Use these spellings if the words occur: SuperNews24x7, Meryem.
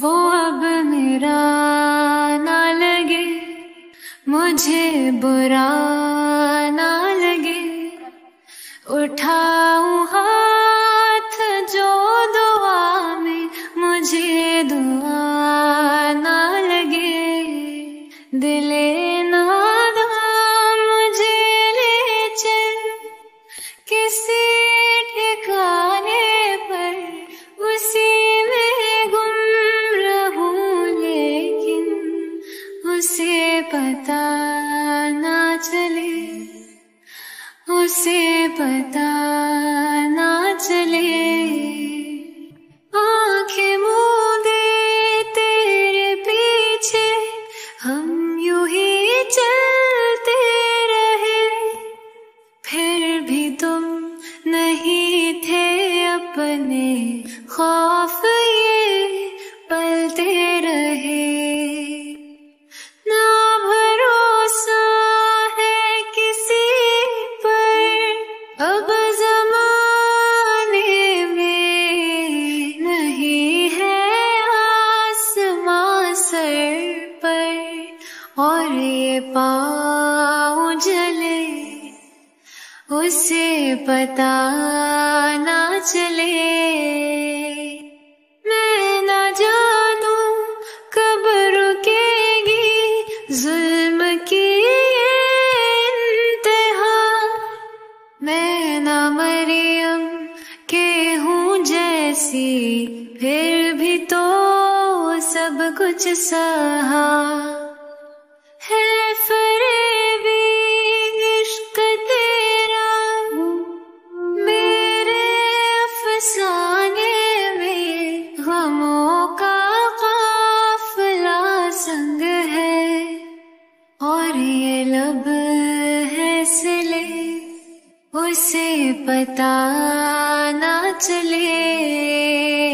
वो अब मेरा ना लगे, मुझे बुरा ना लगे, उठाऊं हाथ जो दुआ में मुझे दुआ ना लगे, दिले ना मुझे ले चल किसी ठिकाने पर, उसी में गुम रहूं लेकिन उसे पता ना चले, उसे पता ना चले। आंखें मूंदे तेरे पीछे हम यूं ही चलते रहे, फिर भी तुम नहीं थे अपने खौफ ये पलते रहे। और ये पाँव जले उसे पता ना चले। मैं ना जानू कब रुकेगी जुल्म की इंतहा, मैं ना मरियम के हूँ जैसी फिर भी तो सब कुछ सहा है। फरेबी इश्क तेरा मेरे अफसाने में, गमों का काफिला संग है, और ये लब है सिले उसे पता ना चले।